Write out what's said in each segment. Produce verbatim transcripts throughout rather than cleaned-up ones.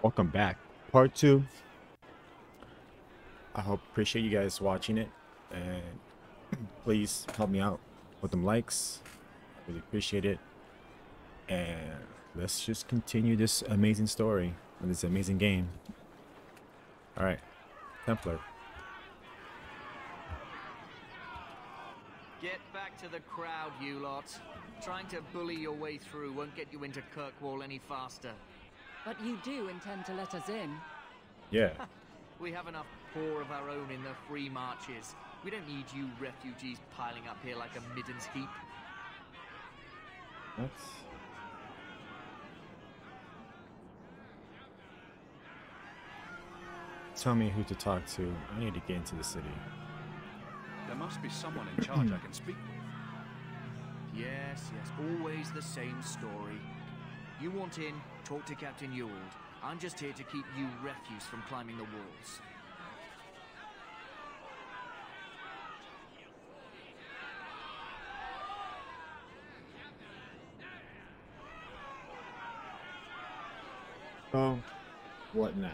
Welcome back, part two. I hope appreciate you guys watching it, and please help me out with them likes. Really appreciate it. And let's just continue this amazing story and this amazing game. All right, Templar. Get back to the crowd, you lot. Trying to bully your way through won't get you into Kirkwall any faster. But you do intend to let us in. Yeah. We have enough poor of our own in the free marches. We don't need you refugees piling up here like a middens heap. That's... Tell me who to talk to. I need to get into the city. There must be someone in charge I can speak with. Yes, yes, always the same story. You want in, talk to Captain Ewald. I'm just here to keep you refuse from climbing the walls. Oh, what now?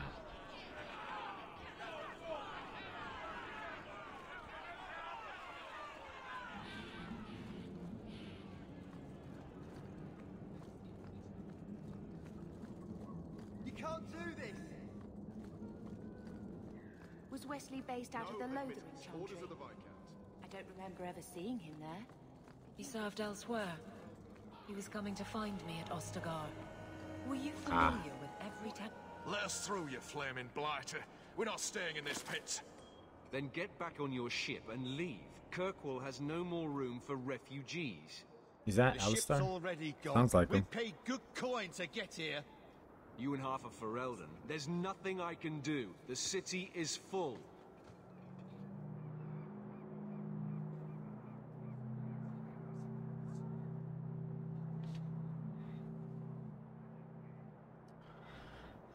Based out no, of the Lothering country. Of the I don't remember ever seeing him there. He served elsewhere. He was coming to find me at Ostagar. Were you familiar ah. with every town? Let us through, you flaming blighter. We're not staying in this pit. Then get back on your ship and leave. Kirkwall has no more room for refugees. Is that Alistair? Sounds like we him. We paid good coin to get here. You and half of Ferelden. There's nothing I can do. The city is full.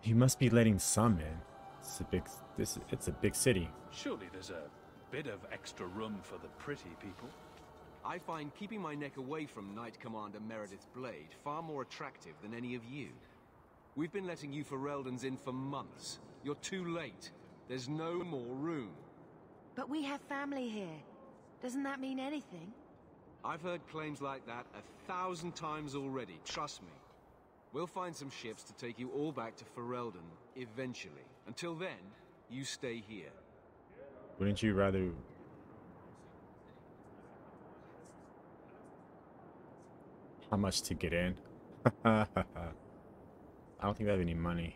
You must be letting some in. It's a big, this, it's a big city. Surely there's a bit of extra room for the pretty people. I find keeping my neck away from Knight Commander Meredith's blade far more attractive than any of you. We've been letting you Fereldens in for months. You're too late. There's no more room. But we have family here. Doesn't that mean anything? I've heard claims like that a thousand times already, trust me. We'll find some ships to take you all back to Ferelden, eventually. Until then, you stay here. Wouldn't you rather... How much to get in? I don't think I have any money.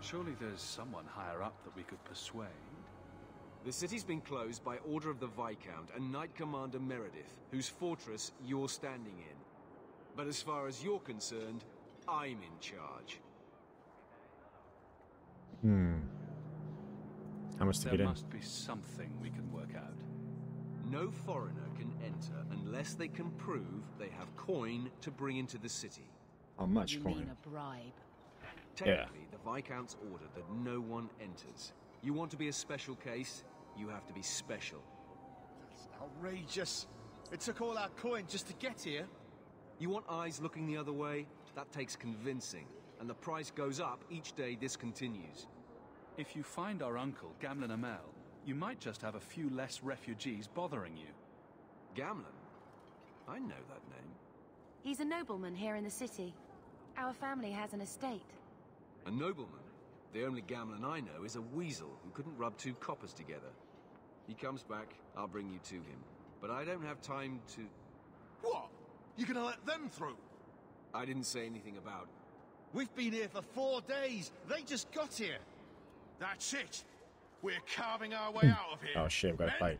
Surely there's someone higher up that we could persuade. The city's been closed by order of the Viscount and Knight Commander Meredith, whose fortress you're standing in. But as far as you're concerned, I'm in charge. Hmm. How much to get in? There must be something we can work out. No foreigner can enter unless they can prove they have coin to bring into the city. How much you coin? Mean a bribe. Technically, yeah. The Viscount's ordered that no one enters. You want to be a special case, you have to be special. It's outrageous. It took all our coin just to get here. You want eyes looking the other way? That takes convincing, and the price goes up each day this continues. If you find our uncle, Gamlen Amell, you might just have a few less refugees bothering you. Gamlen? I know that name. He's a nobleman here in the city. Our family has an estate. A nobleman? The only Gamlen I know is a weasel who couldn't rub two coppers together. He comes back, I'll bring you to him. But I don't have time to... What? You're gonna let them through? I didn't say anything about... We've been here for four days! They just got here! That's it! We're carving our way out of here! Oh shit, we've got to fight.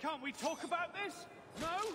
Can't we talk about this? No?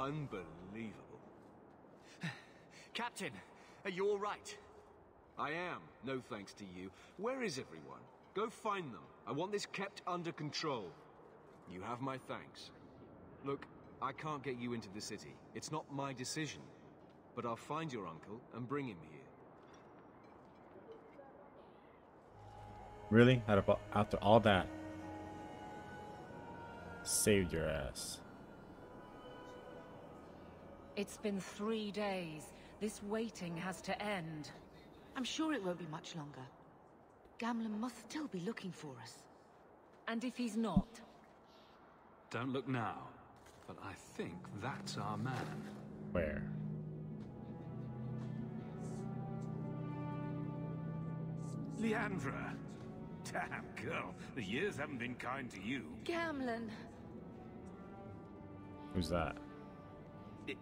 Unbelievable. Captain, you're right. I am, no thanks to you. Where is everyone? Go find them. I want this kept under control. You have my thanks. Look, I can't get you into the city. It's not my decision. But I'll find your uncle and bring him here. Really? After all that? Saved your ass. It's been three days. This waiting has to end. I'm sure it won't be much longer. Gamlen must still be looking for us. And if he's not... Don't look now, but I think that's our man. Where? Leandra! Damn, girl. The years haven't been kind to you. Gamlen! Who's that?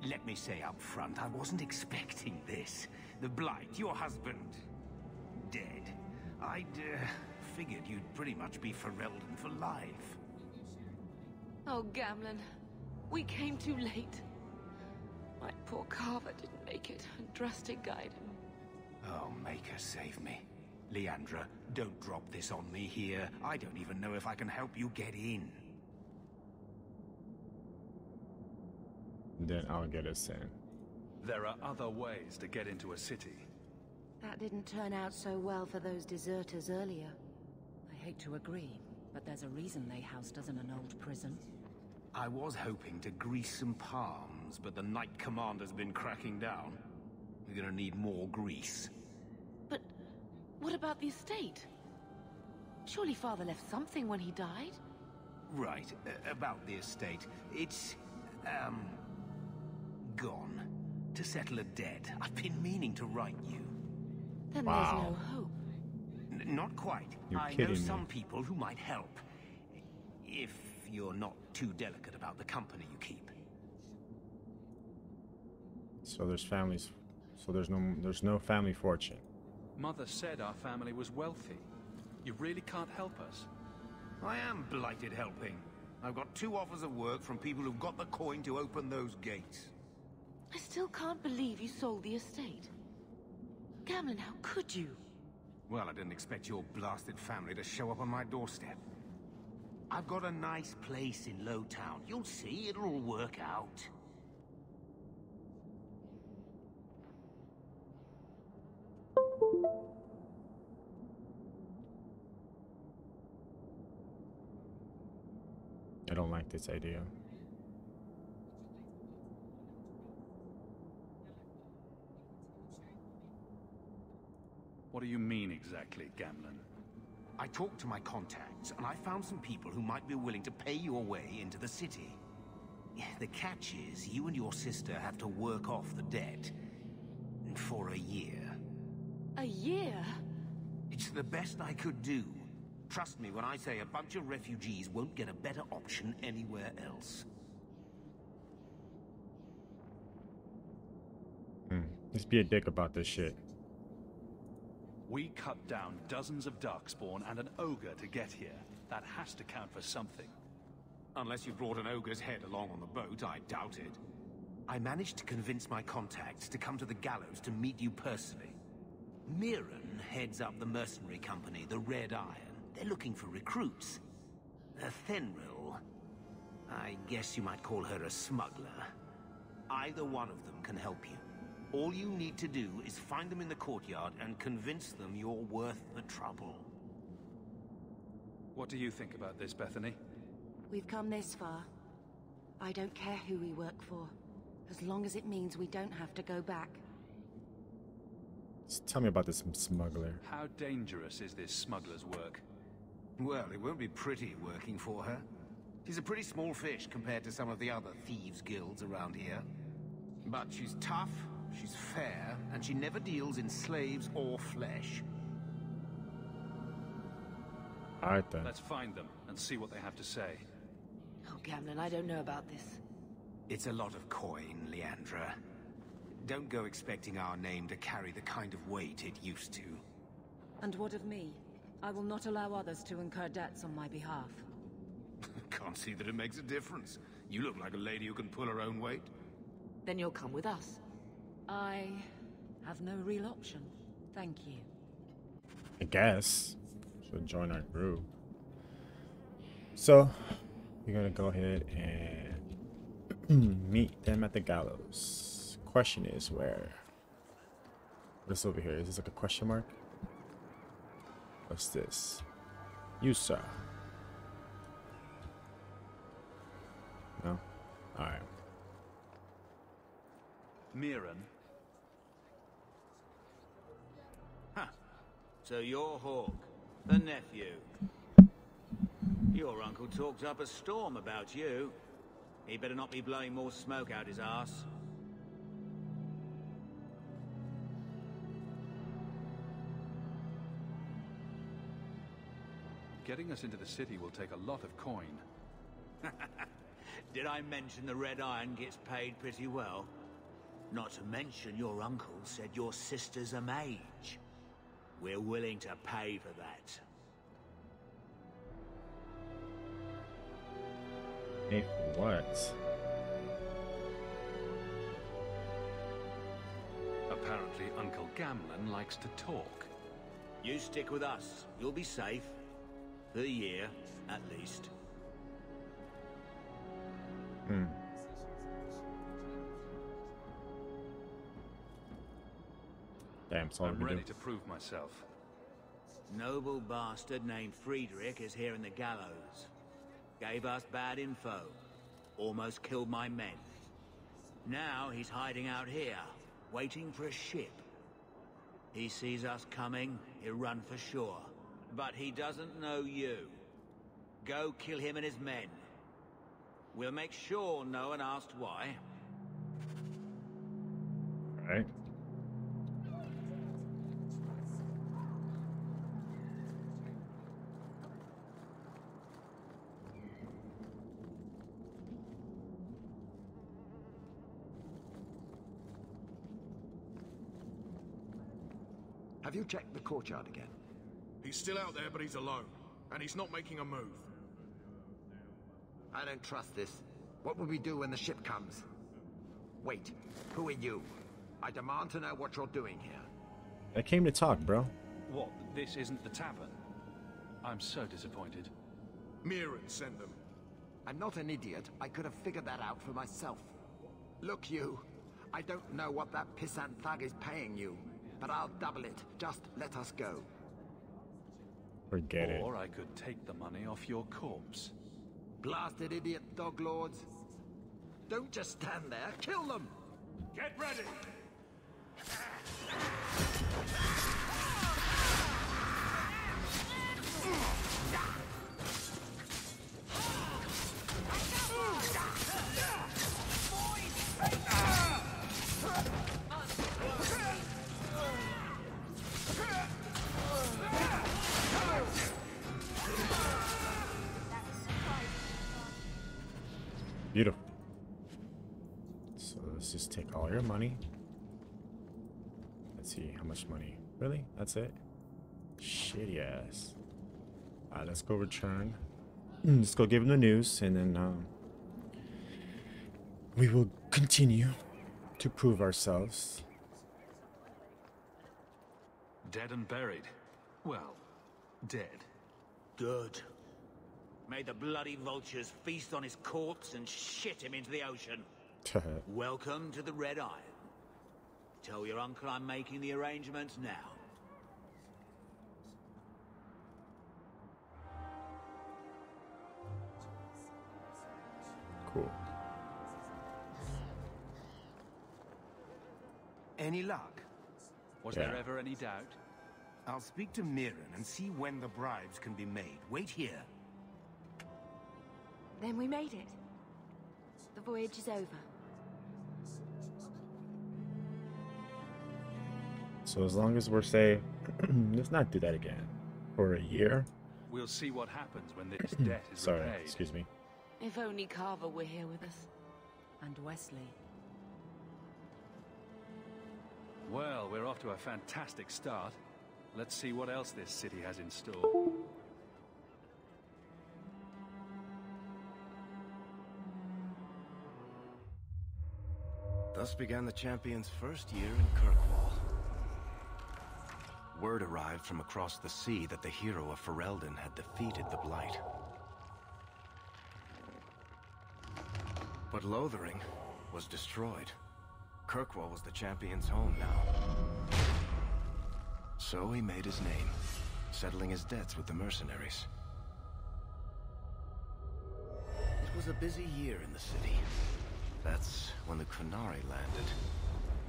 Let me say up front, I wasn't expecting this. The Blight, your husband... dead. I'd, uh, figured you'd pretty much be Ferelden for life. Oh, Gamlen. We came too late. My poor Carver didn't make it, and Drastic guide him. Oh, make her save me. Leandra, don't drop this on me here. I don't even know if I can help you get in. Then I'll get us in. There are other ways to get into a city. That didn't turn out so well for those deserters earlier. I hate to agree, but there's a reason they housed us in an old prison. I was hoping to grease some palms, but the Knight Commander's been cracking down. We're gonna need more grease. But what about the estate? Surely Father left something when he died? Right, uh, about the estate. It's... um... gone. To settle a debt. I've been meaning to write you. Then wow. There's no hope. N not quite. You're I know some me. people who might help. If you're not too delicate about the company you keep. So there's families. So there's no there's no family fortune. Mother said our family was wealthy. You really can't help us. I am blighted helping. I've got two offers of work from people who've got the coin to open those gates. I still can't believe you sold the estate. Gamlen, how could you? Well, I didn't expect your blasted family to show up on my doorstep. I've got a nice place in Lowtown. You'll see, it'll all work out. I don't like this idea. What do you mean exactly, Gamlen? I talked to my contacts, and I found some people who might be willing to pay your way into the city. The catch is, you and your sister have to work off the debt. For a year. A year? It's the best I could do. Trust me when I say a bunch of refugees won't get a better option anywhere else. Hmm. Just be a dick about this shit. We cut down dozens of Darkspawn and an ogre to get here. That has to count for something. Unless you brought an ogre's head along on the boat, I doubt it. I managed to convince my contacts to come to the gallows to meet you personally. Meeran heads up the mercenary company, the Red Iron. They're looking for recruits. Athenril, I guess you might call her a smuggler. Either one of them can help you. All you need to do is find them in the courtyard and convince them you're worth the trouble. What do you think about this, Bethany? We've come this far. I don't care who we work for, as long as it means we don't have to go back. Just tell me about this smuggler. How dangerous is this smuggler's work? Well, it won't be pretty working for her. She's a pretty small fish compared to some of the other thieves' guilds around here. But she's tough, she's fair, and she never deals in slaves or flesh. Alright then. Let's find them and see what they have to say. Oh, Gamlen, I don't know about this. It's a lot of coin, Leandra. Don't go expecting our name to carry the kind of weight it used to. And what of me? I will not allow others to incur debts on my behalf. Can't see that it makes a difference. You look like a lady who can pull her own weight. Then you'll come with us. I have no real option. Thank you. I guess. Should join our group. So, we're gonna go ahead and meet them at the gallows. Question is where? What's over here? Is this like a question mark? What's this? You saw. No? Alright. Meeran. Huh. So you're Hawk, the nephew. Your uncle talked up a storm about you. He better not be blowing more smoke out his ass. Getting us into the city will take a lot of coin. Did I mention the Red Iron gets paid pretty well? Not to mention your uncle said your sister's a mage. We're willing to pay for that. Hey, what? Apparently Uncle Gamlen likes to talk. You stick with us. You'll be safe. For the year, at least. Hmm. Damn, so I'm ready to prove myself. Noble bastard named Friedrich is here in the gallows. Gave us bad info. Almost killed my men. Now he's hiding out here, waiting for a ship. He sees us coming, he'll run for shore. But he doesn't know you. Go kill him and his men. We'll make sure no one asked why. All right. Have you checked the courtyard again? He's still out there, but he's alone. And he's not making a move. I don't trust this. What will we do when the ship comes? Wait, who are you? I demand to know what you're doing here. I came to talk, bro. What? This isn't the tavern? I'm so disappointed. Meeran sent them. I'm not an idiot. I could have figured that out for myself. Look, you. I don't know what that pissant thug is paying you, but I'll double it. Just let us go. Forget it. Or I could take the money off your corpse. Blasted idiot dog lords. Don't just stand there. Kill them. Get ready. Beautiful. So let's just take all your money. Let's see how much money. Really? That's it? Shitty ass. Alright, let's go return. Let's go give him the news, and then um, we will continue to prove ourselves. Dead and buried. Well, dead. Good. May the bloody vultures feast on his corpse and shit him into the ocean. Welcome to the Red Iron. Tell your uncle I'm making the arrangements now. Cool. Any luck? Was yeah. there ever any doubt? I'll speak to Meeran and see when the bribes can be made. Wait here. Then we made it. The voyage is over. So as long as we're safe, let's not do that again. For a year. We'll see what happens when this debt is Sorry, repaid. excuse me. If only Carver were here with us. And Wesley. Well, we're off to a fantastic start. Let's see what else this city has in store. Thus began the Champion's first year in Kirkwall. Word arrived from across the sea that the hero of Ferelden had defeated the Blight. But Lothering was destroyed. Kirkwall was the Champion's home now. So he made his name, settling his debts with the mercenaries. It was a busy year in the city. That's when the Qunari landed.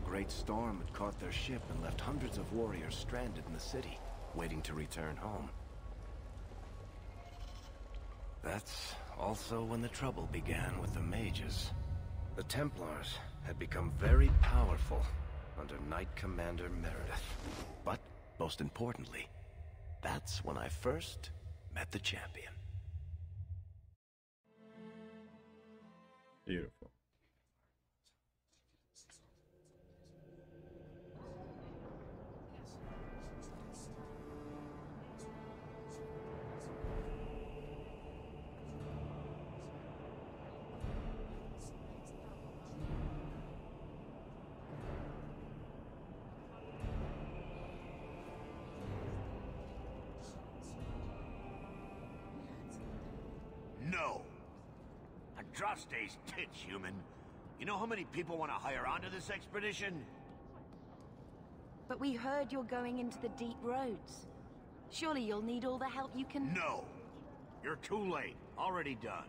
A great storm had caught their ship and left hundreds of warriors stranded in the city, waiting to return home. That's also when the trouble began with the mages. The Templars had become very powerful under Knight Commander Meredith. But, most importantly, that's when I first met the Champion. Beautiful. Stays tits, human. You know how many people want to hire onto this expedition? But we heard you're going into the deep roads. Surely you'll need all the help you can... No! You're too late. Already done.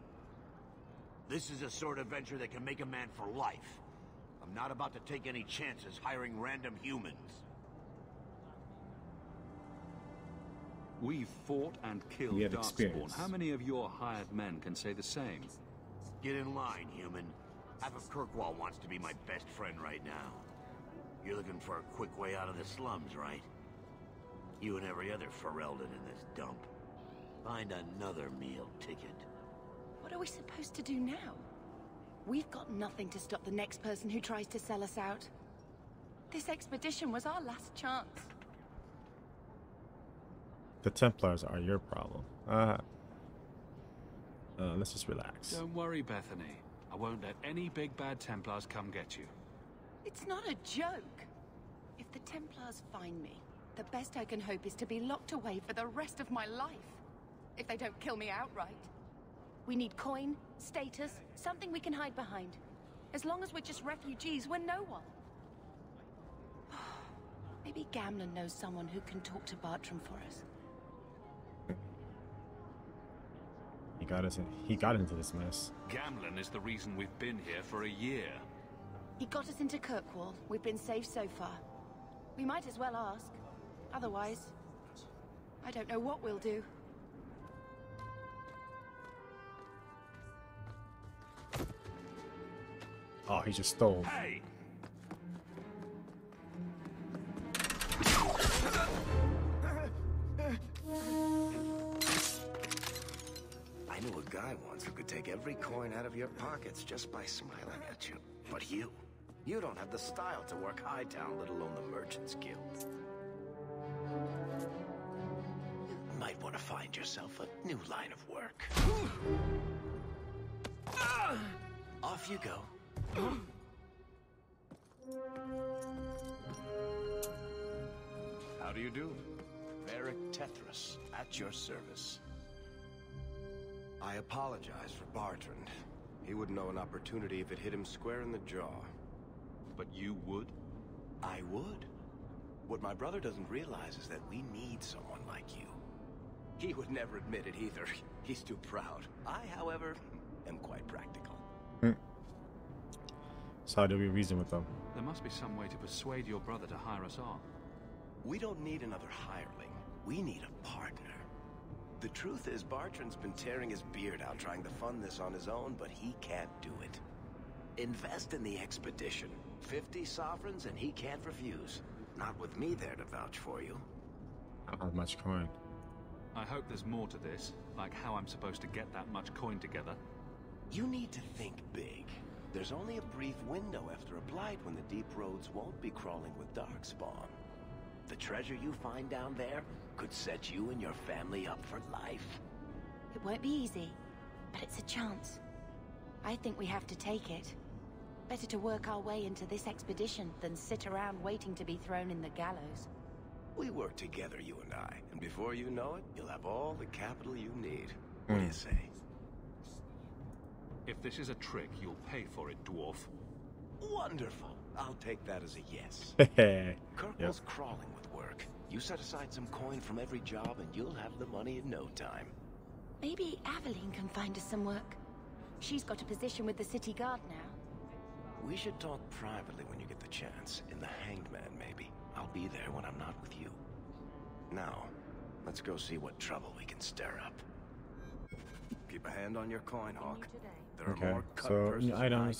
This is a sort of venture that can make a man for life. I'm not about to take any chances hiring random humans. We've fought and killed Darkspawn. How many of your hired men can say the same? Get in line, human. Half of Kirkwall wants to be my best friend right now. You're looking for a quick way out of the slums, right? You and every other Ferelden in this dump. Find another meal ticket. What are we supposed to do now? We've got nothing to stop the next person who tries to sell us out. This expedition was our last chance. The Templars are your problem. Uh-huh. Uh, let's just relax. Don't worry, Bethany. I won't let any big bad Templars come get you. It's not a joke. If the Templars find me, the best I can hope is to be locked away for the rest of my life. If they don't kill me outright. We need coin, status, something we can hide behind. As long as we're just refugees, we're no one. Maybe Gamlen knows someone who can talk to Bartrand for us. He got us in, he got into this mess. Gamlen is the reason we've been here for a year. He got us into Kirkwall. We've been safe so far. We might as well ask. Otherwise, I don't know what we'll do. Oh, he just stole. Hey! I knew a guy once who could take every coin out of your pockets just by smiling at you. But you, you don't have the style to work Hightown, let alone the Merchants Guild. You might want to find yourself a new line of work. Off you go. How do you do? Varric Tethras, at your service. I apologize for Bartrand. He would know an opportunity if it hit him square in the jaw. But you would? I would. What my brother doesn't realize is that we need someone like you. He would never admit it either. He's too proud. I, however, am quite practical. Hmm. So how do we reason with them? There must be some way to persuade your brother to hire us on. We don't need another hireling. We need a partner. The truth is, Bartrand's been tearing his beard out trying to fund this on his own, but he can't do it. Invest in the expedition. Fifty sovereigns and he can't refuse. Not with me there to vouch for you. I don't have much coin. I hope there's more to this, like how I'm supposed to get that much coin together. You need to think big. There's only a brief window after a blight when the deep roads won't be crawling with Darkspawn. The treasure you find down there could set you and your family up for life. It won't be easy, but it's a chance. I think we have to take it. Better to work our way into this expedition than sit around waiting to be thrown in the gallows. We work together, you and I, and before you know it, you'll have all the capital you need. What do you say? If this is a trick, you'll pay for it, dwarf. Wonderful. I'll take that as a yes. Kirkwall's yep. crawling with work. You set aside some coin from every job and you'll have the money in no time. Maybe Aveline can find us some work. She's got a position with the city guard now. We should talk privately when you get the chance. In the Hanged Man, maybe. I'll be there when I'm not with you. Now, let's go see what trouble we can stir up. Keep a hand on your coin, Hawk. There are okay, more cutpurses so, in Hightown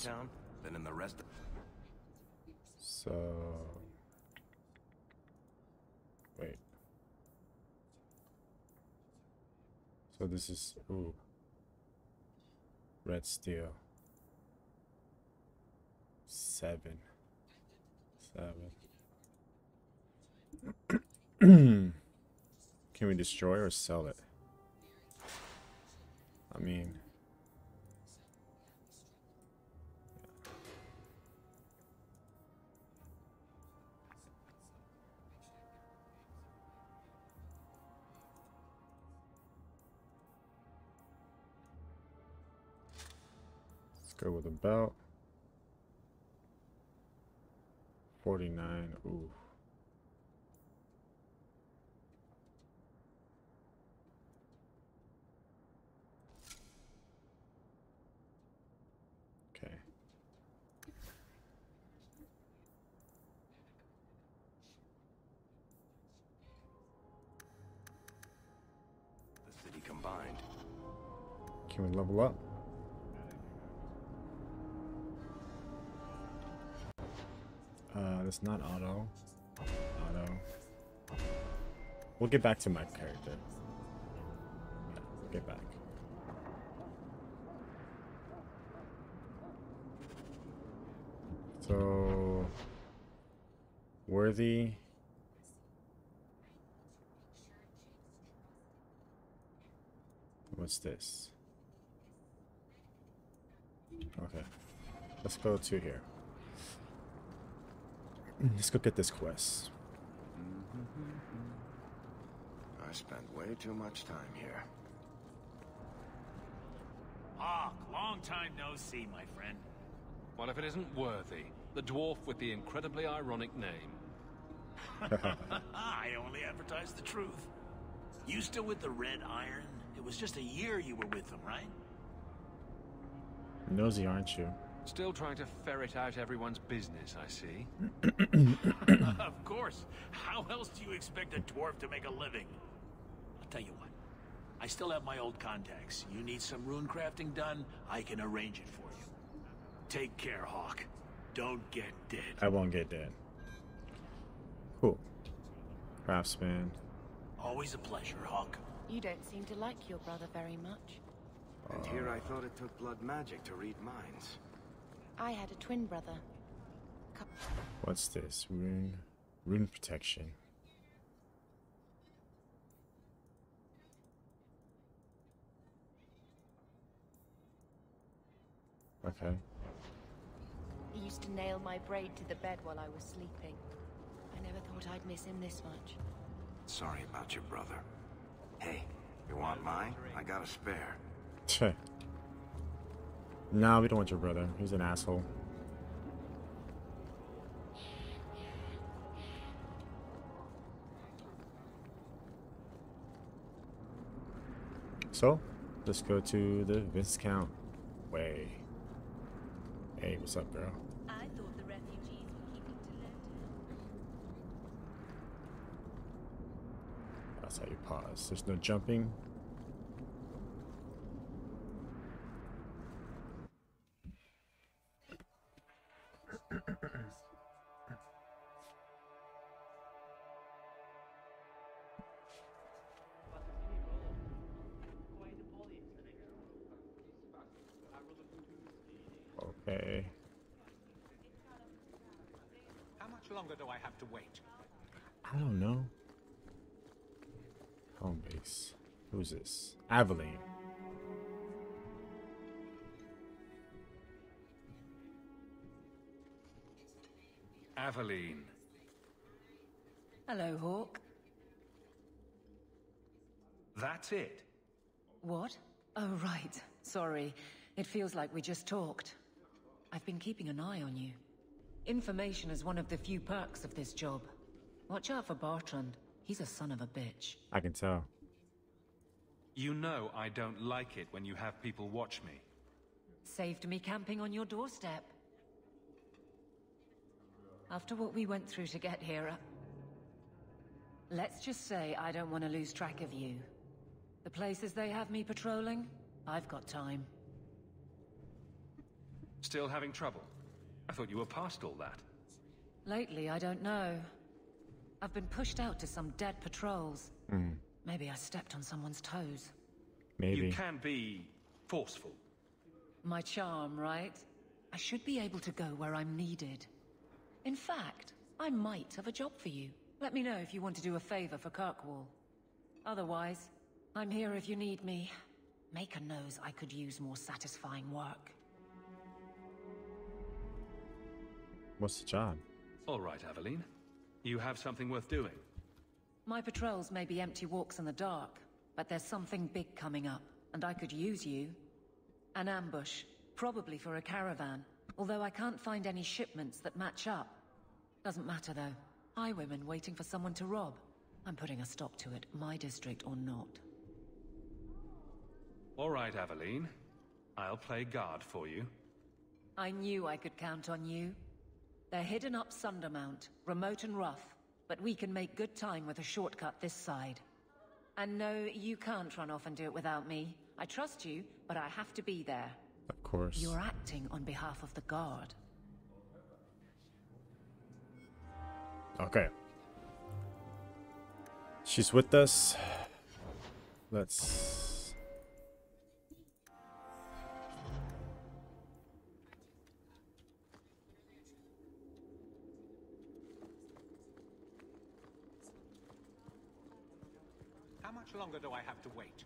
than in the rest of... So... Wait. So this is... Ooh. Red steel. Seven. Seven. Can we destroy or sell it? I mean... Go with a belt. forty-nine. Ooh. Okay. The city combined. Can we level up? Uh, that's not auto. Auto. We'll get back to my character. Yeah, we'll get back. So... Worthy. What's this? Okay. Let's go to here. Let's go get this quest. I spent way too much time here. Hawk, long time no see, my friend. Well, if it isn't Worthy, the dwarf with the incredibly ironic name. I only advertise the truth. You still with the Red Iron? It was just a year you were with them, right? Nosy, aren't you? Still trying to ferret out everyone's business, I see. Of course. How else do you expect a dwarf to make a living? I'll tell you what. I still have my old contacts. You need some rune crafting done, I can arrange it for you. Take care, Hawk. Don't get dead. I won't get dead. Cool. Craftsman. Always a pleasure, Hawk. You don't seem to like your brother very much. Uh, and here I thought it took blood magic to read minds. I had a twin brother. Cup What's this? Rune, rune protection. Okay. He used to nail my braid to the bed while I was sleeping. I never thought I'd miss him this much. Sorry about your brother. Hey, you want mine? I got a spare. Nah, no, we don't want your brother. He's an asshole. So, let's go to the Viscount way. Hey, what's up, girl? I thought the refugees were keeping to Lowtown. That's how you pause. There's no jumping. This Aveline. Aveline. Hello, Hawk. That's it? What? Oh, right. Sorry. It feels like we just talked. I've been keeping an eye on you. Information is one of the few perks of this job. Watch out for Bartrand. He's a son of a bitch. I can tell. You know I don't like it when you have people watch me. Saved me camping on your doorstep. After what we went through to get here, let's just say I don't want to lose track of you. The places they have me patrolling, I've got time. Still having trouble? I thought you were past all that. Lately, I don't know. I've been pushed out to some dead patrols. Mm. Maybe I stepped on someone's toes. Maybe. You can be forceful. My charm, right? I should be able to go where I'm needed. In fact, I might have a job for you. Let me know if you want to do a favor for Kirkwall. Otherwise, I'm here if you need me. Maker knows I could use more satisfying work. What's the job? All right, Aveline. You have something worth doing. My patrols may be empty walks in the dark, but there's something big coming up, and I could use you. An ambush, probably for a caravan, although I can't find any shipments that match up. Doesn't matter, though. Highwaymen waiting for someone to rob. I'm putting a stop to it, my district or not. All right, Aveline. I'll play guard for you. I knew I could count on you. They're hidden up Sundermount, remote and rough, but we can make good time with a shortcut this side. And no, you can't run off and do it without me. I trust you, but I have to be there. Of course. You're acting on behalf of the guard. Okay. She's with us. Let's... How much longer do I have to wait?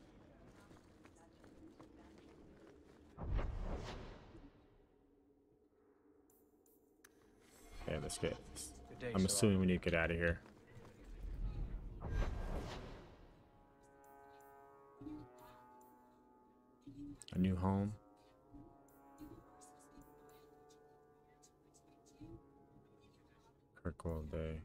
Okay, let's get this. I'm assuming we need to get out of here. A new home. Kirkwall Day.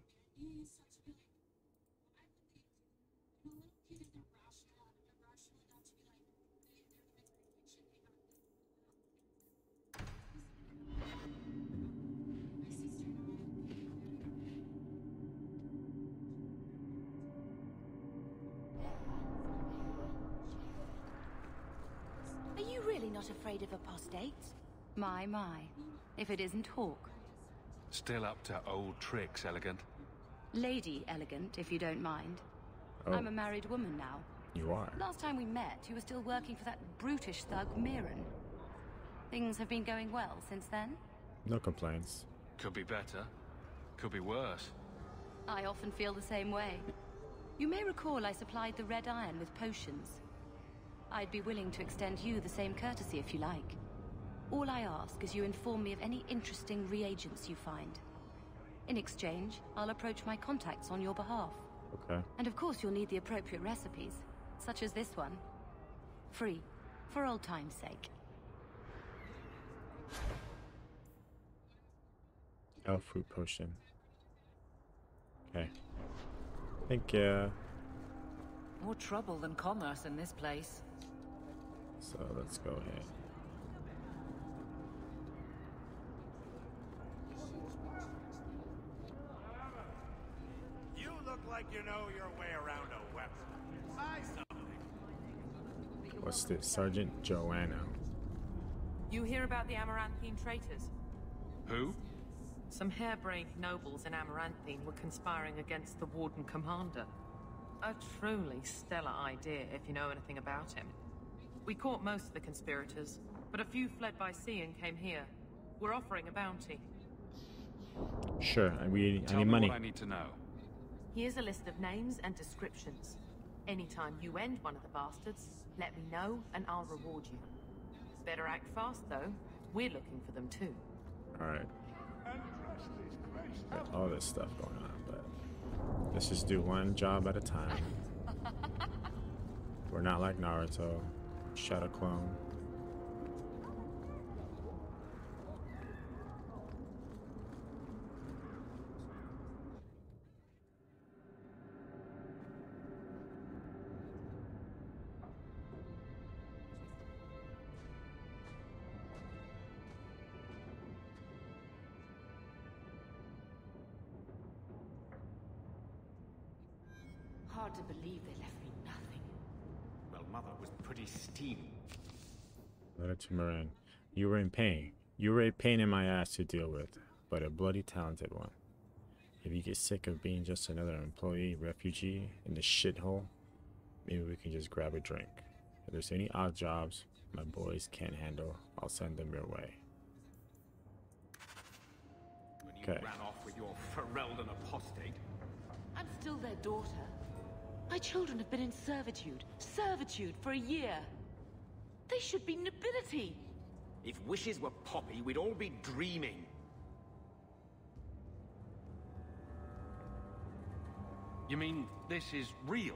Afraid of apostates? My, my. If it isn't Hawk. Still up to old tricks, Elegant. Lady Elegant, if you don't mind. Oh. I'm a married woman now. You are? Last time we met, you were still working for that brutish thug, Meeran. Things have been going well since then? No complaints. Could be better. Could be worse. I often feel the same way. You may recall I supplied the Red Iron with potions. I'd be willing to extend you the same courtesy if you like. All I ask is you inform me of any interesting reagents you find. In exchange, I'll approach my contacts on your behalf. Okay. And of course you'll need the appropriate recipes, such as this one. Free, for old time's sake. Elf fruit potion. Okay. Thank you. More trouble than commerce in this place. So let's go ahead. You look like you know your way around a weapon. Buy something. What's this? Sergeant Joanna. You hear about the Amaranthine traitors? Who? Some harebrained nobles in Amaranthine were conspiring against the Warden Commander. A truly stellar idea, if you know anything about him. We caught most of the conspirators, but a few fled by sea and came here. We're offering a bounty. Sure, I need, I need money. What I need to know. Here's a list of names and descriptions. Anytime you end one of the bastards, let me know and I'll reward you. Better act fast, though. We're looking for them, too. All right. Got all this stuff going on, but let's just do one job at a time. We're not like Naruto. Shadow clone. Hard to believe they left me nothing. Well, Mother was pretty steamy. Letter to Meeran. You were in pain. You were a pain in my ass to deal with, but a bloody talented one. If you get sick of being just another employee, refugee in the shithole, maybe we can just grab a drink. If there's any odd jobs my boys can't handle, I'll send them your way. When you okay. ran off with your Ferelden apostate. I'm still their daughter. My children have been in servitude, servitude for a year. They should be nobility. If wishes were poppy, we'd all be dreaming. You mean this is real?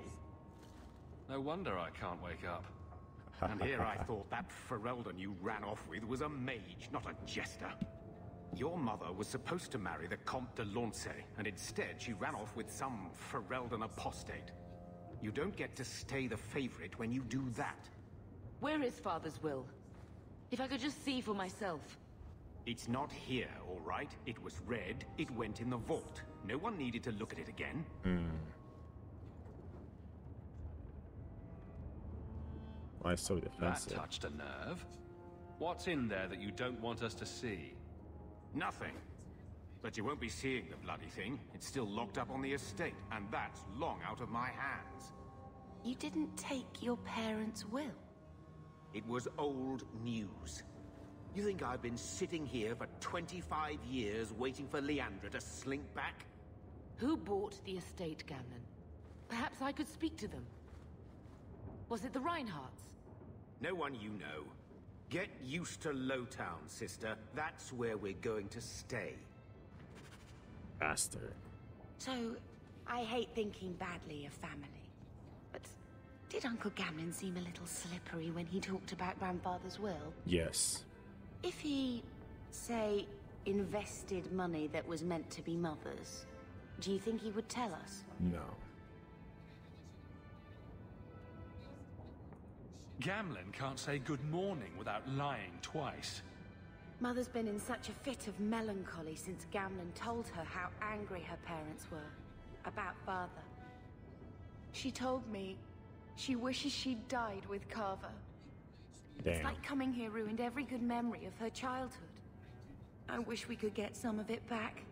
No wonder I can't wake up. And here I thought that Ferelden you ran off with was a mage, not a jester. Your mother was supposed to marry the Comte de Lonce, and instead she ran off with some Ferelden apostate. You don't get to stay the favorite when you do that. Where is Father's will? If I could just see for myself. It's not here, all right. It was read. It went in the vault. No one needed to look at it again. Mm. Why well, so defensive? That touched a nerve. What's in there that you don't want us to see? Nothing. But you won't be seeing the bloody thing. It's still locked up on the estate, and that's long out of my hands. You didn't take your parents' will? It was old news. You think I've been sitting here for twenty-five years waiting for Leandra to slink back? Who bought the estate, Gamlen? Perhaps I could speak to them. Was it the Reinharts? No one you know. Get used to Lowtown, sister. That's where we're going to stay. Bastard. So, I hate thinking badly of family. But did Uncle Gamlen seem a little slippery when he talked about Grandfather's will? Yes. If he, say, invested money that was meant to be Mother's, do you think he would tell us? No. Gamlen can't say good morning without lying twice. Mother's been in such a fit of melancholy since Gamlen told her how angry her parents were about Father. She told me she wishes she'd died with Carver. Damn. It's like coming here ruined every good memory of her childhood. I wish we could get some of it back.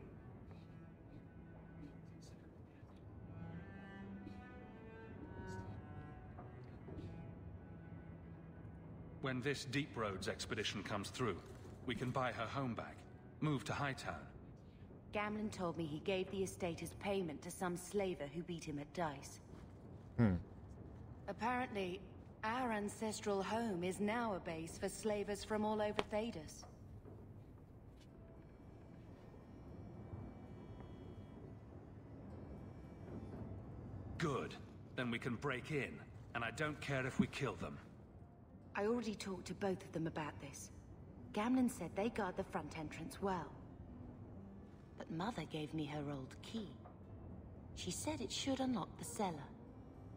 When this Deep Roads expedition comes through, we can buy her home back, move to Hightown. Gamlen told me he gave the estate as payment to some slaver who beat him at dice. Hmm. Apparently, our ancestral home is now a base for slavers from all over Thedas. Good. Then we can break in, and I don't care if we kill them. I already talked to both of them about this. Gamlen said they guard the front entrance well. But Mother gave me her old key. She said it should unlock the cellar.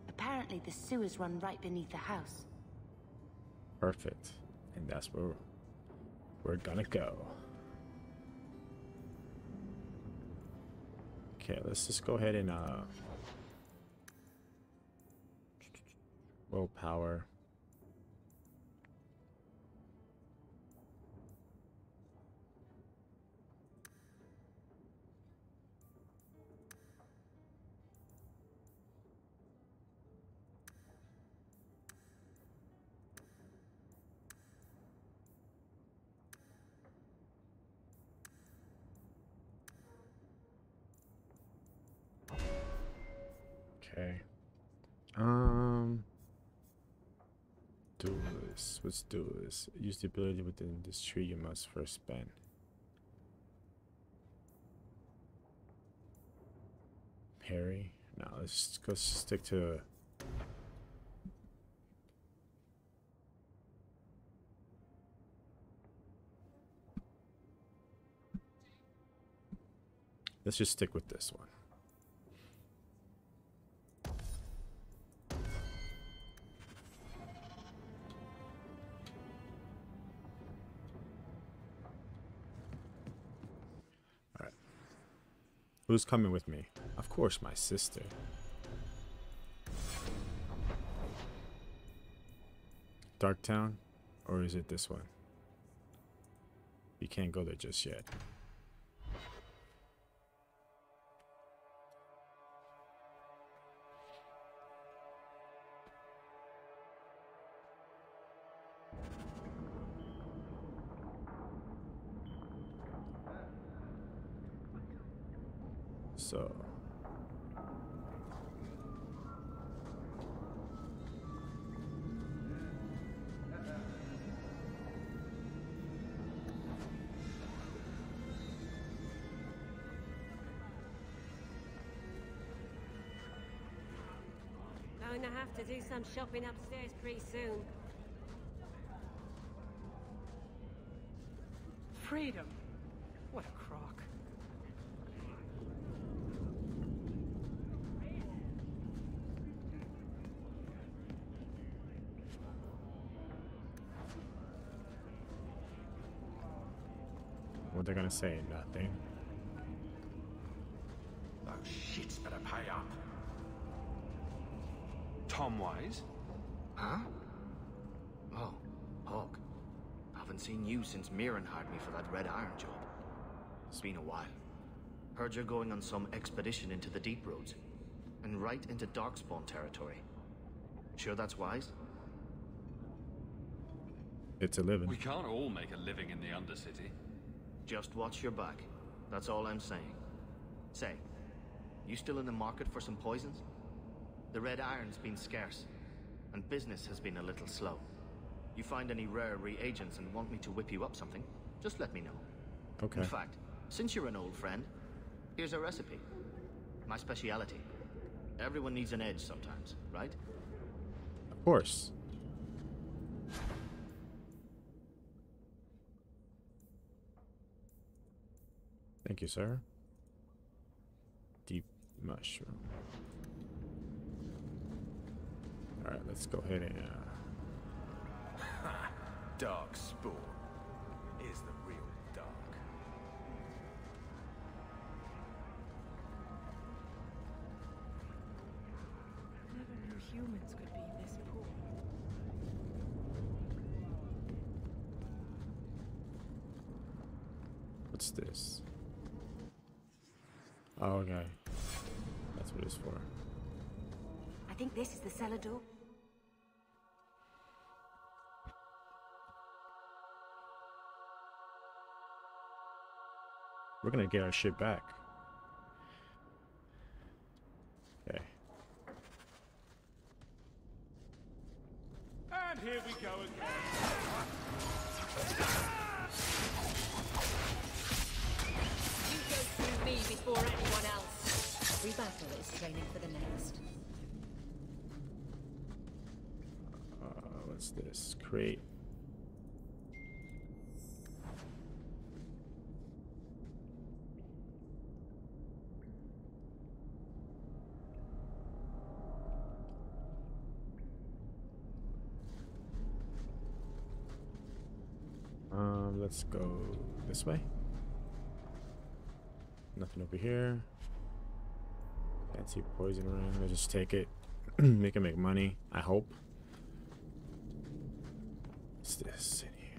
Apparently the sewers run right beneath the house. Perfect. And that's where we're gonna go. Okay, let's just go ahead and, uh... willpower. Okay. Um. Do this. Let's do this. Use the ability within this tree you must first spend. parry? No, let's go stick to... Let's just stick with this one. Who's coming with me? Of course, my sister. Darktown? Or is it this one? You can't go there just yet. So going to have to do some shopping upstairs pretty soon. Freedom. What a crock. They're gonna say nothing. Oh, shit's better pay up. Tom Wise? Huh? Oh, Hawk. I haven't seen you since Meeran hired me for that Red Iron job. It's been a while. Heard you're going on some expedition into the Deep Roads. And right into Darkspawn territory. Sure that's Wise? It's a living. We can't all make a living in the Undercity. Just watch your back. That's all I'm saying. Say, you still in the market for some poisons? The Red Iron's been scarce, and business has been a little slow. You find any rare reagents and want me to whip you up something, just let me know. Okay. In fact, since you're an old friend, here's a recipe. My speciality. Everyone needs an edge sometimes, right? Of course. Thank you, sir. Deep mushroom. All right, let's go ahead and. Uh... Dark Spore is the real dark. Never knew humans could be this poor. What's this? Oh, okay. That's what it's for. I think this is the cellar door. We're gonna get our shit back. Okay. And here we go again. You go through me before anyone. Every battle is training for the next. Uh, what's this? Crate. Um, let's go this way. Nothing over here. Can't see poison around. I'll just take it. Make can make money, I hope. What's this in here?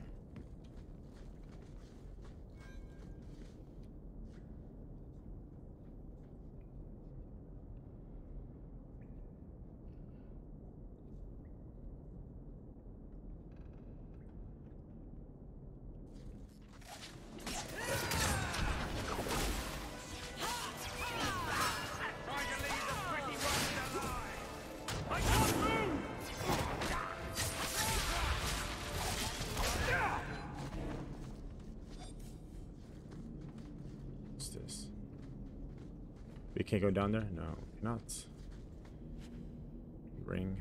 can't go down there? No, we cannot. Ring.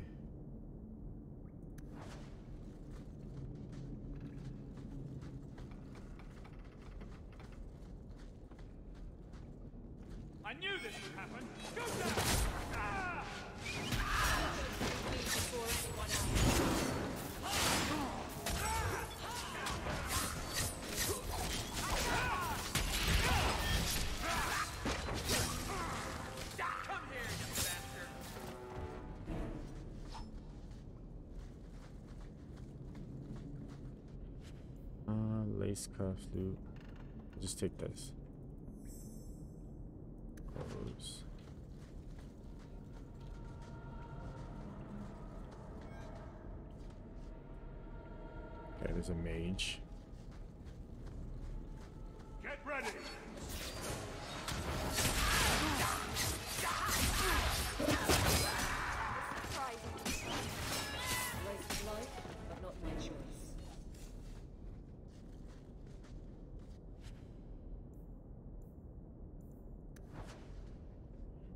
I knew this would happen. Go down! Ah! Cuff, loot. I'll just take this. Close. Okay, there's a mage. Get ready.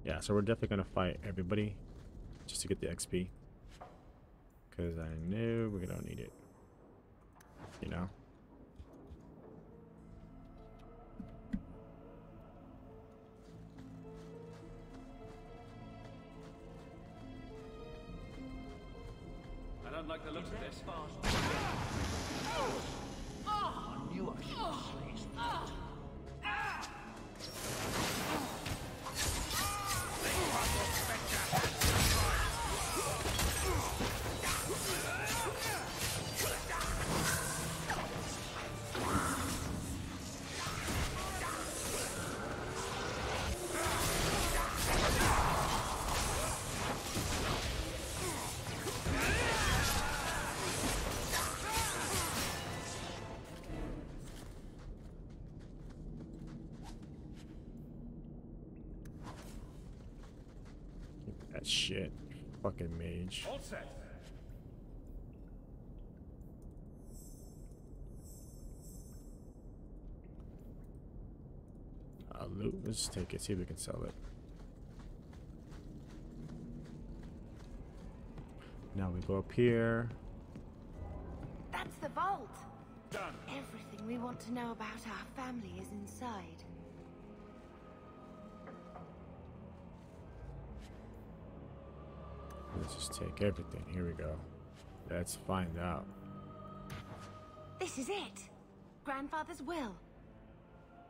Yeah, so we're definitely gonna fight everybody just to get the X P, because I knew we don't need it, you know. I don't like the look of this. I knew I should slice that. Shit, fucking mage. All set. Uh, loot. Let's take it. See if we can sell it. Now we go up here. That's the vault. Done. Everything we want to know about our family is inside. Let's just take everything. Here we go. Let's find out. This is it. Grandfather's will.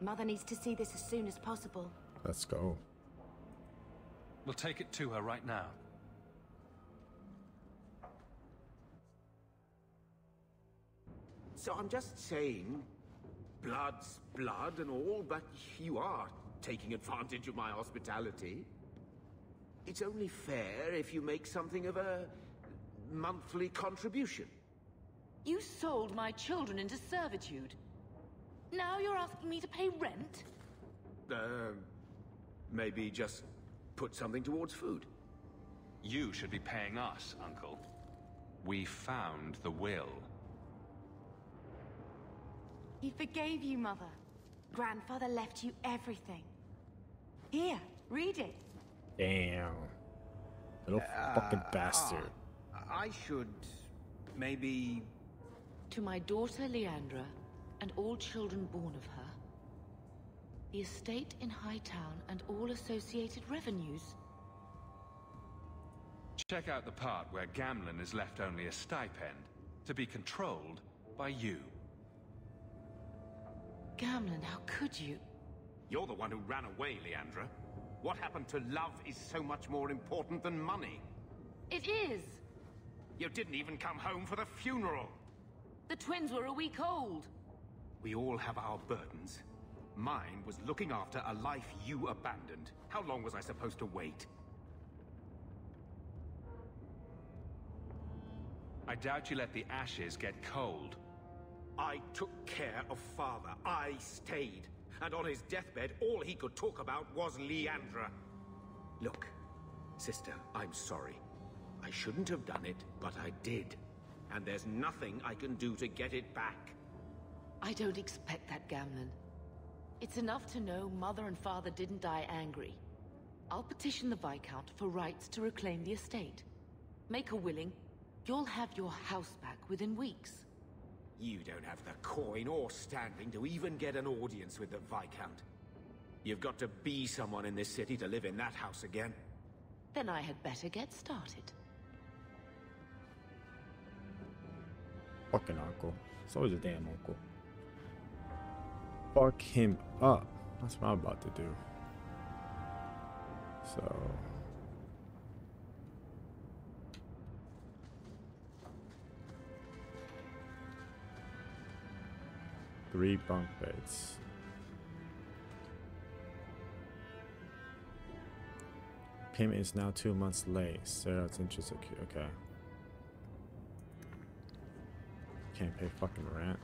Mother needs to see this as soon as possible. Let's go. We'll take it to her right now. So I'm just saying, blood's blood and all, but you are taking advantage of my hospitality. It's only fair if you make something of a monthly contribution. You sold my children into servitude. Now you're asking me to pay rent? Uh, maybe just put something towards food. You should be paying us, Uncle. We found the will. He forgave you, Mother. Grandfather left you everything. Here, read it. Damn. Little uh, fucking bastard. Uh, I should... maybe... To my daughter Leandra, and all children born of her. The estate in Hightown and all associated revenues. Check out the part where Gamlen is left only a stipend, to be controlled by you. Gamlen, how could you? You're the one who ran away, Leandra. What happened to love is so much more important than money. It is. You didn't even come home for the funeral. The twins were a week old. We all have our burdens. Mine was looking after a life you abandoned. How long was I supposed to wait? I doubt you let the ashes get cold. I took care of Father. I stayed. And on his deathbed, all he could talk about was Leandra. Look, sister, I'm sorry. I shouldn't have done it, but I did. And there's nothing I can do to get it back. I don't expect that, Gamlen. It's enough to know Mother and Father didn't die angry. I'll petition the Viscount for rights to reclaim the estate. Make her willing, you'll have your house back within weeks. You don't have the coin or standing to even get an audience with the Viscount. You've got to be someone in this city to live in that house again. Then I had better get started. Fucking uncle. It's always a damn uncle. Fuck him up. That's what I'm about to do. So... Three bunk beds. Payment is now two months late. So it's interest accrued. Okay. Can't pay fucking rent.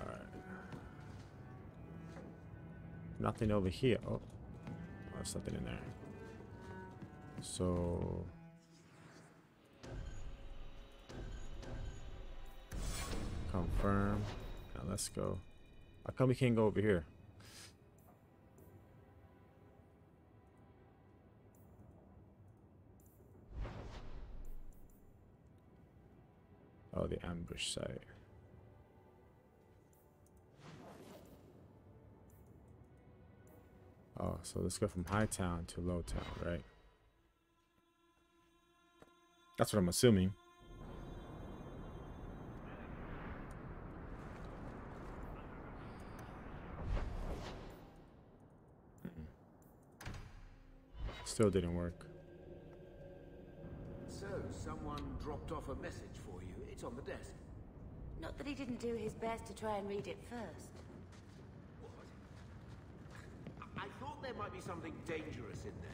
Alright. Nothing over here. Oh. There's something in there. So. Confirm. Now let's go. How come we can't go over here? Oh, the ambush site. Oh, so let's go from Hightown to Lowtown, right? That's what I'm assuming. Mm-mm. Still didn't work. So, someone dropped off a message for you. It's on the desk. Not that he didn't do his best to try and read it first. What? I thought there might be something dangerous in there.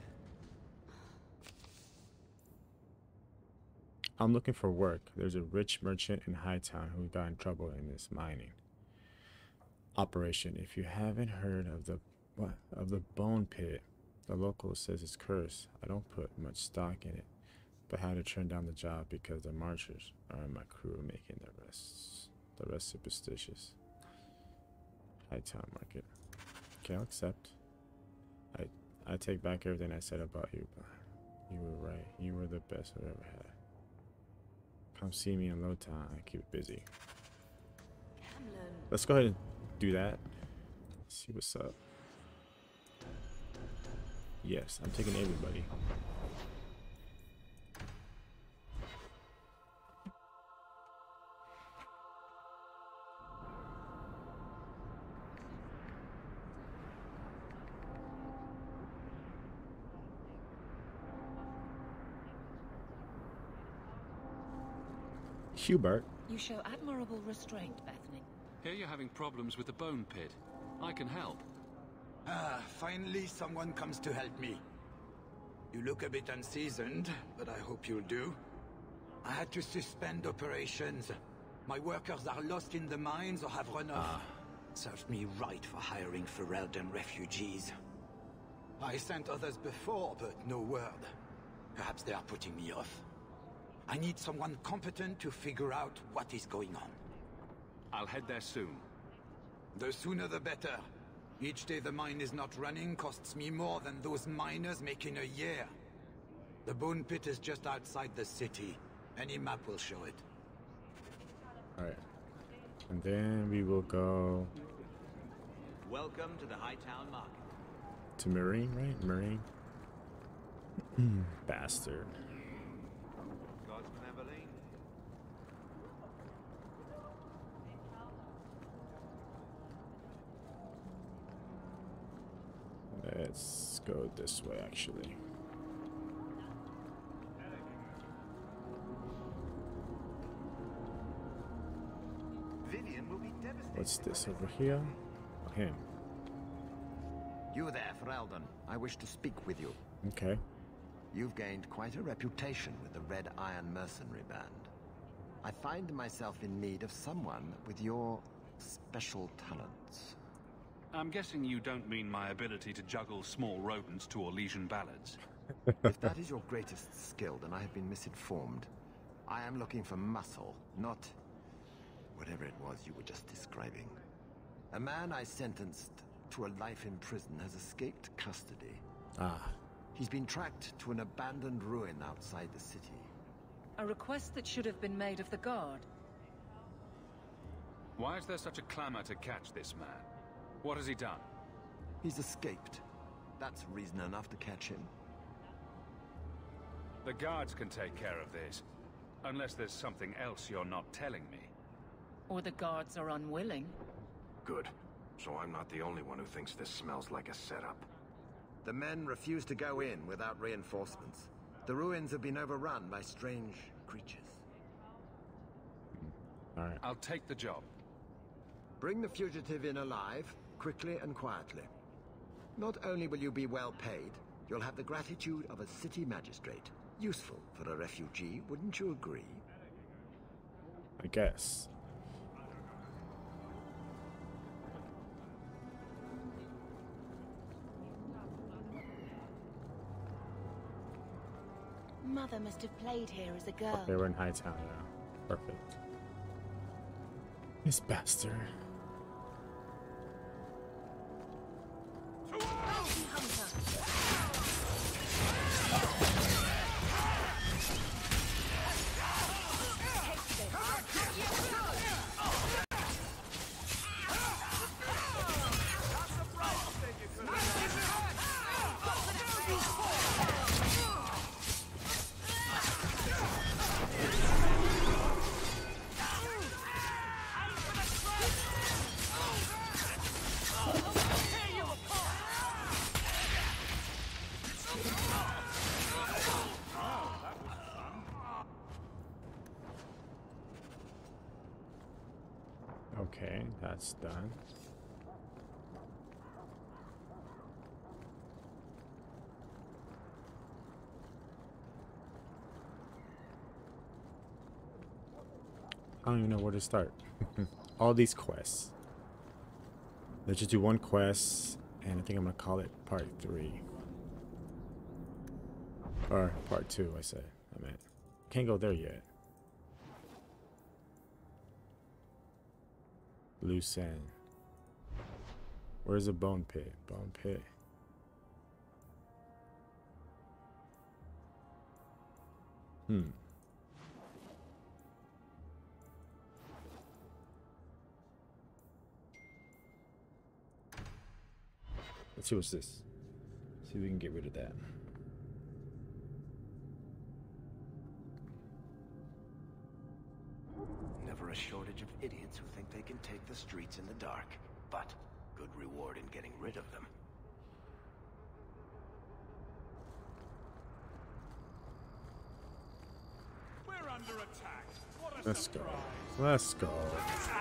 I'm looking for work. There's a rich merchant in Hightown who got in trouble in this mining operation. If you haven't heard of the what of the Bone Pit, the local says it's cursed. I don't put much stock in it, but had to turn down the job because the marchers are in my crew making the rest the rest superstitious. Hightown market. Okay, I'll accept. I I take back everything I said about you, but you were right. You were the best I've ever had. Come see me in Lowtown, I keep it busy. Gamlen. Let's go ahead and do that. See what's up. Yes, I'm taking everybody. Hubert. You show admirable restraint, Bethany. Here you're having problems with the Bone Pit. I can help. Ah, finally someone comes to help me. You look a bit unseasoned, but I hope you'll do. I had to suspend operations. My workers are lost in the mines or have run off. Ah. Serves me right for hiring Ferelden refugees. I sent others before, but no word. Perhaps they are putting me off. I need someone competent to figure out what is going on. I'll head there soon. The sooner the better. Each day the mine is not running costs me more than those miners make in a year. The Bone Pit is just outside the city. Any map will show it. Alright. And then we will go... Welcome to the Hightown Market. To Meeran, right? Meeran? Bastard. Let's go this way, actually. What's this over here? Oh, him. You there, Ferelden. I wish to speak with you. Okay. You've gained quite a reputation with the Red Iron mercenary band. I find myself in need of someone with your special talents. I'm guessing you don't mean my ability to juggle small rodents to Orlesian ballads. If that is your greatest skill, then I have been misinformed. I am looking for muscle, not whatever it was you were just describing. A man I sentenced to a life in prison has escaped custody. Ah. He's been tracked to an abandoned ruin outside the city. A request that should have been made of the guard. Why is there such a clamor to catch this man? What has he done? He's escaped. That's reason enough to catch him. The guards can take care of this. Unless there's something else you're not telling me. Or the guards are unwilling. Good. So I'm not the only one who thinks this smells like a setup. The men refuse to go in without reinforcements. The ruins have been overrun by strange creatures. All right. I'll take the job. Bring the fugitive in alive, quickly and quietly. Not only will you be well paid, you'll have the gratitude of a city magistrate. Useful for a refugee, wouldn't you agree? I guess. Mother must have played here as a girl. Okay, we're in Hightown now. Perfect. This bastard. That's done. I don't even know where to start. All these quests. Let's just do one quest, and I think I'm gonna call it part three. Or part two, I said. I meant. Can't go there yet. Loose end. Where's the bone pit? Bone pit. Hmm. Let's see what's this. See if we can get rid of that. Never a shortage of idiots who think they can take the streets in the dark, but good reward in getting rid of them. We're under attack. What a surprise. Let's go. Let's go.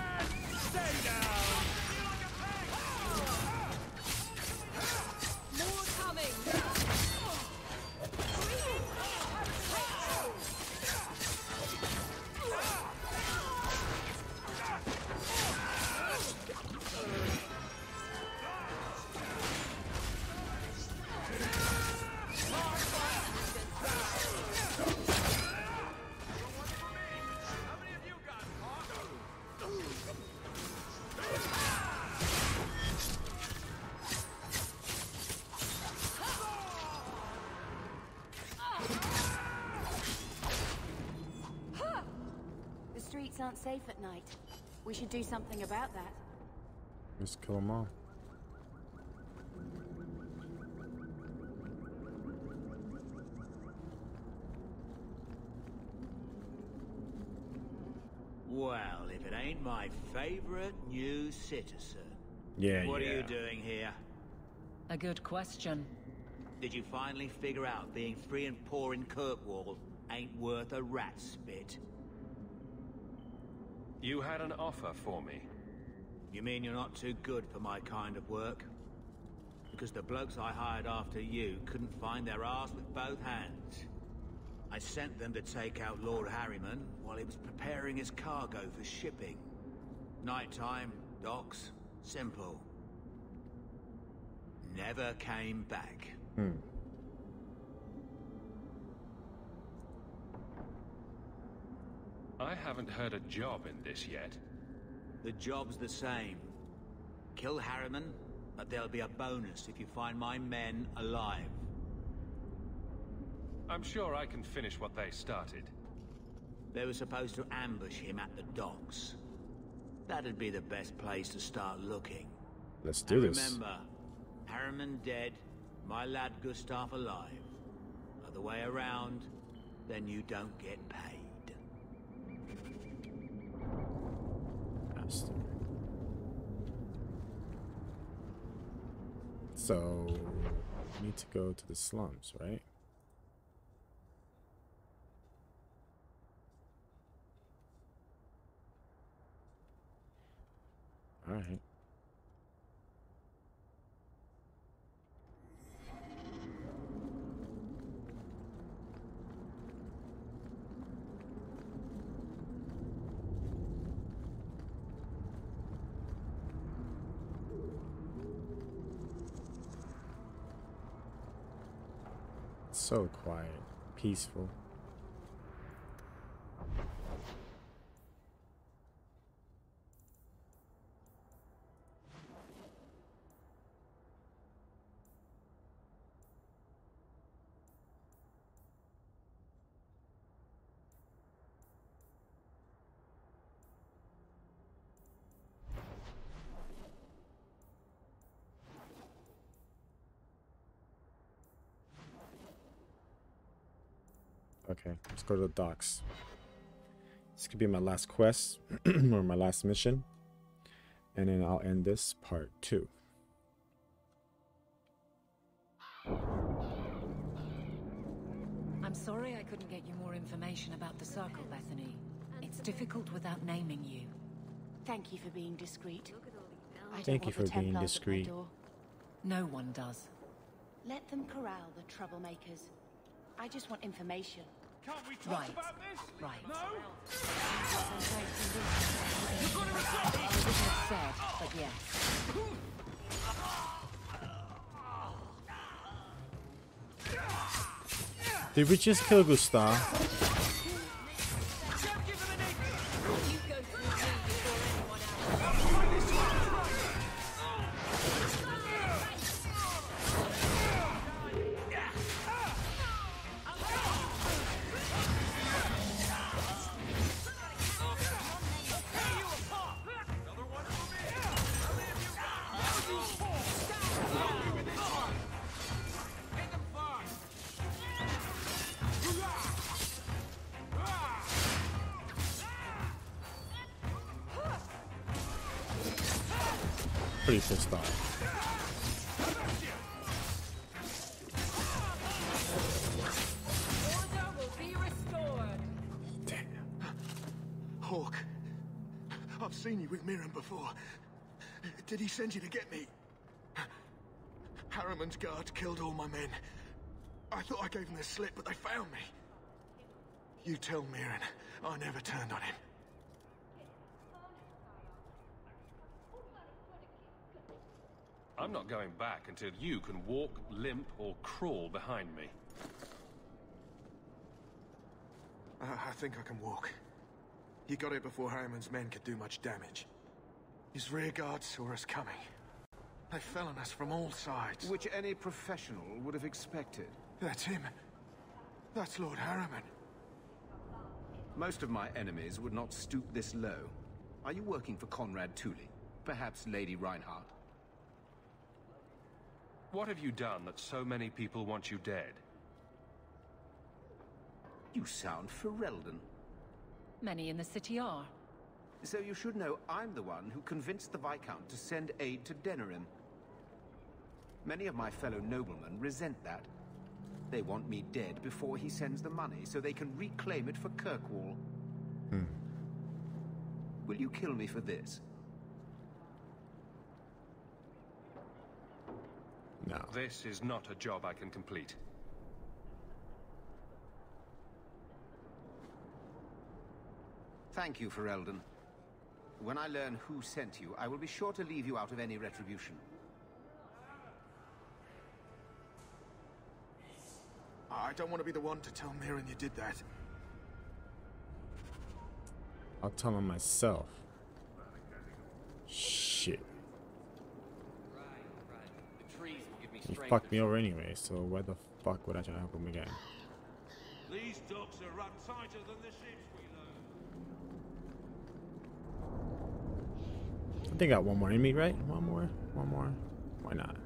And stay down. Aren't safe at night. We should do something about that. Just kill them all. Well, if it ain't my favorite new citizen. Yeah, what yeah. are you doing here? A good question. Did you finally figure out being free and poor in Kirkwall ain't worth a rat's spit? You had an offer for me. You mean you're not too good for my kind of work? Because the blokes I hired after you couldn't find their arse with both hands. I sent them to take out Lord Harriman while he was preparing his cargo for shipping. Nighttime, docks, simple. Never came back. Hmm. I haven't heard a job in this yet. The job's the same. Kill Harriman, but there'll be a bonus if you find my men alive. I'm sure I can finish what they started. They were supposed to ambush him at the docks. That'd be the best place to start looking. Let's do and this. Remember, Harriman dead, my lad Gustav alive. Other way around, then you don't get paid. So, we need to go to the slums, right? All right. So quiet, peaceful. Okay, let's go to the docks. This could be my last quest or my last mission, and then I'll end this part two. I'm sorry I couldn't get you more information about the circle, Bethany. It's difficult without naming you. Thank you for being discreet. Thank you for being discreet. No one does. Let them corral the troublemakers. I just want information. Can't we talk right. about this? Right. No? You've got to resolve it! I wouldn't have said, but yes. Did we just kill Gustav? Pretty pissed off. Order will be restored. Damn. Hawk, I've seen you with Meeran before. Did he send you to get me? Harriman's guard killed all my men. I thought I gave them the slip, but they found me. You tell Meeran I never turned on him. I'm not going back until you can walk, limp, or crawl behind me. I, I think I can walk. He got it before Harriman's men could do much damage. His rear guard saw us coming. They fell on us from all sides. Which any professional would have expected. That's him. That's Lord Harriman. Most of my enemies would not stoop this low. Are you working for Conrad Tooley? Perhaps Lady Reinhardt? What have you done that so many people want you dead? You sound Ferelden. Many in the city are. So you should know I'm the one who convinced the Viscount to send aid to Denerim. Many of my fellow noblemen resent that. They want me dead before he sends the money, so they can reclaim it for Kirkwall. Hmm. Will you kill me for this? No. This is not a job I can complete. Thank you, Ferelden. When I learn who sent you, I will be sure to leave you out of any retribution. I don't want to be the one to tell Meeran you did that. I'll tell him myself. Shit. He fucked me over anyway, so why the fuck would I try to help him again? These dogs are run tighter than the ships we load. I think I got one more in me, right? One more? One more? Why not?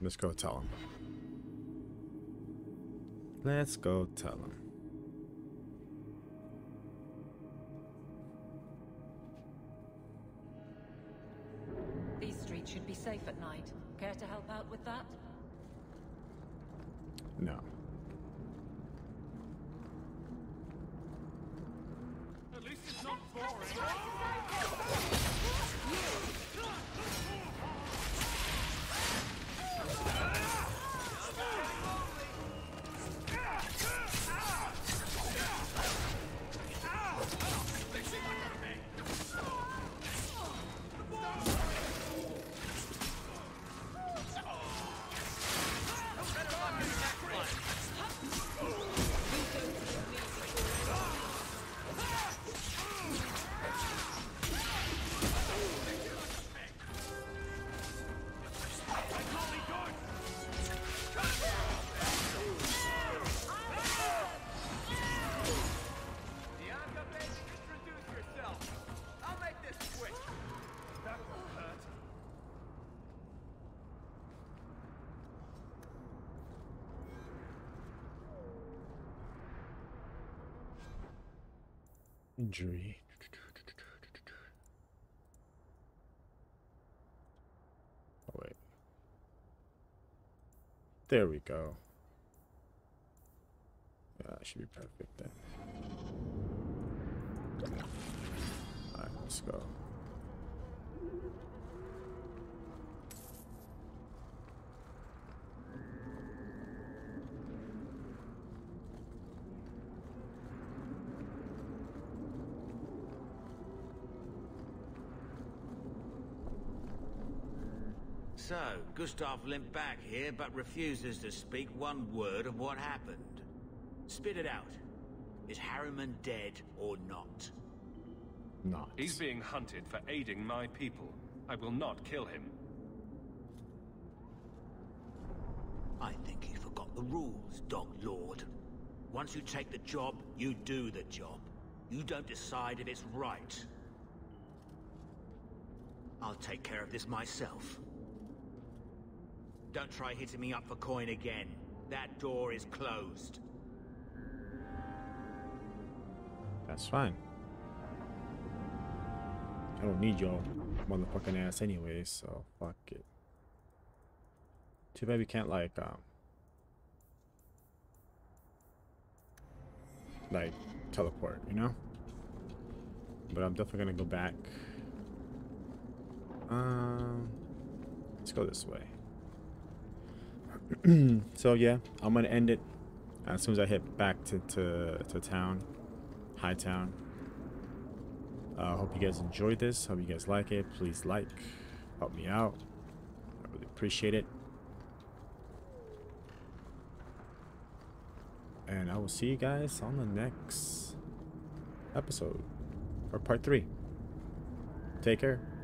Let's go tell him. Let's go tell him. These streets should be safe at night. Care to help out with that? No. At least it's not boring. Injury. Oh, wait. There we go. Yeah, that should be perfect then. Alright, let's go. So, Gustav limped back here, but refuses to speak one word of what happened. Spit it out. Is Harriman dead or not? Not. He's being hunted for aiding my people. I will not kill him. I think he forgot the rules, Dog Lord. Once you take the job, you do the job. You don't decide if it's right. I'll take care of this myself. Don't try hitting me up for coin again. That door is closed. That's fine. I don't need your motherfucking ass anyway, so fuck it. Too bad we can't like um like teleport, you know? But I'm definitely gonna go back. Um let's go this way. So yeah, I'm gonna end it as soon as I head back to to, to town, Hightown. I uh, hope you guys enjoyed this. Hope you guys like it. Please like, help me out. I really appreciate it. And I will see you guys on the next episode or part three. Take care.